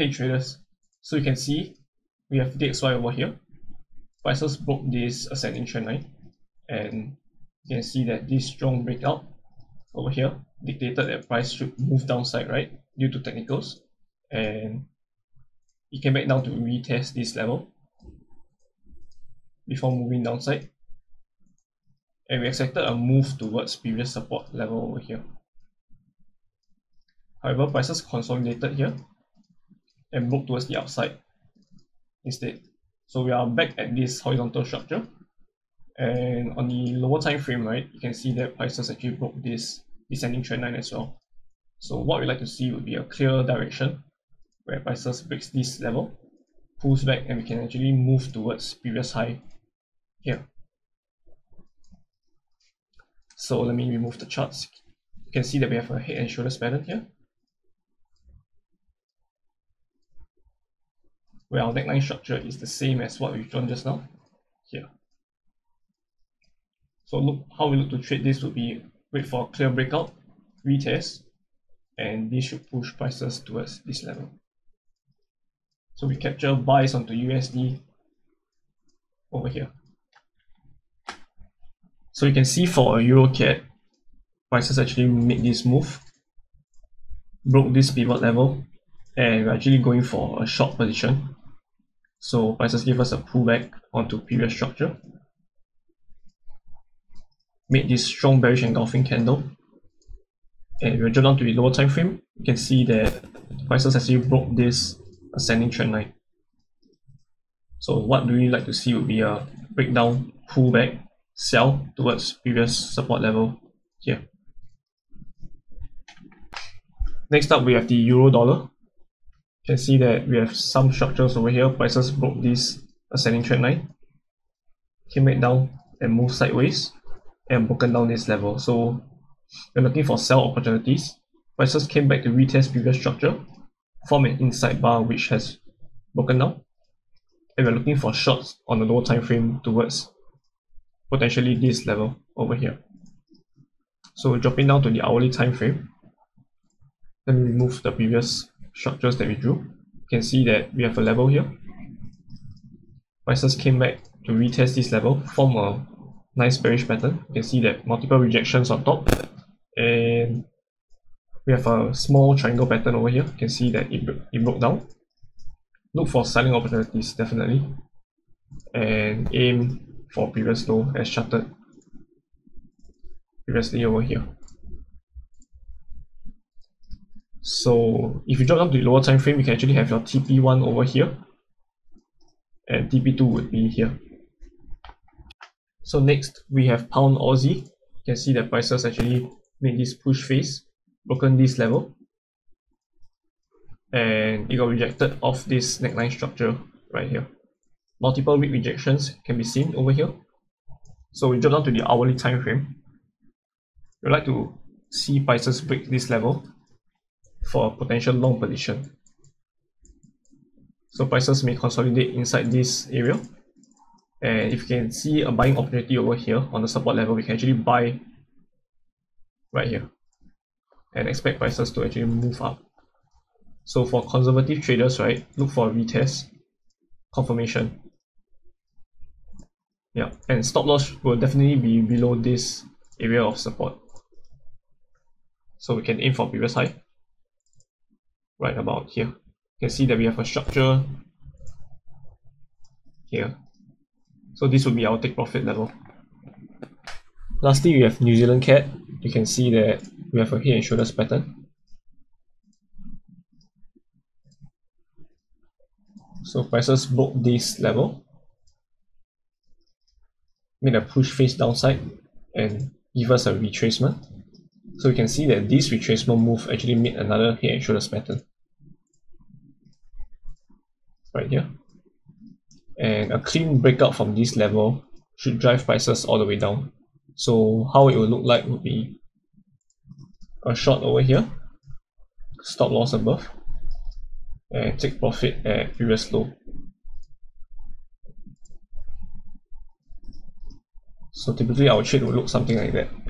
Hey traders, so you can see we have DXY over here. Prices broke this ascending trend line, and you can see that this strong breakout over here dictated that price should move downside, right, due to technicals, and it came back down to retest this level before moving downside, and we expected a move towards previous support level over here. However, prices consolidated here and broke towards the upside instead. So we are back at this horizontal structure, and on the lower time frame, right, you can see that prices actually broke this descending trend line as well. So what we like to see would be a clear direction where prices breaks this level, pulls back, and we can actually move towards previous high here. So let me remove the charts. You can see that we have a head and shoulders pattern here, where our neckline structure is the same as what we've drawn just now here. So look, how we look to trade this would be wait for a clear breakout, retest, and this should push prices towards this level. So we capture buys onto USD over here. So you can see for EURCAD, prices actually made this move, broke this pivot level, and we're actually going for a short position. So prices gave us a pullback onto previous structure, made this strong bearish engulfing candle, and we'll jump down to the lower time frame. You can see that prices actually broke this ascending trend line. So what do we like to see would be a breakdown, pullback, sell towards previous support level here. Next up, we have the euro dollar. You can see that we have some structures over here. Prices broke this ascending trend line, came it down and moved sideways, and broken down this level. So we're looking for sell opportunities. Prices came back to retest previous structure, form an inside bar which has broken down, and we're looking for shorts on the lower time frame towards potentially this level over here. So dropping down to the hourly time frame, let me remove the previous structures that we drew. You can see that we have a level here. Prices came back to retest this level, form a nice bearish pattern. You can see that multiple rejections on top, and we have a small triangle pattern over here. You can see that it broke down. Look for selling opportunities definitely, and aim for previous low as charted previously over here. So if you drop down to the lower time frame, you can actually have your tp1 over here, and tp2 would be here. So next we have pound Aussie. You can see that prices actually made this push phase, broken this level, and it got rejected off this neckline structure right here. Multiple weak rejections can be seen over here. So we drop down to the hourly time frame. We'd like to see prices break this level for a potential long position. So prices may consolidate inside this area, and if you can see a buying opportunity over here on the support level, we can actually buy right here and expect prices to actually move up. So for conservative traders, right, look for a retest confirmation. Yeah, and stop loss will definitely be below this area of support, so we can aim for previous high right about here. You can see that we have a structure here, so this will be our take profit level. Lastly, we have New Zealand CAD. You can see that we have a head and shoulders pattern. So prices broke this level, made a push face downside, and give us a retracement. So you can see that this retracement move actually made another head and shoulders pattern right here, and a clean breakout from this level should drive prices all the way down. So how it will look like would be a short over here, stop loss above, and take profit at previous low. So typically our trade will look something like that.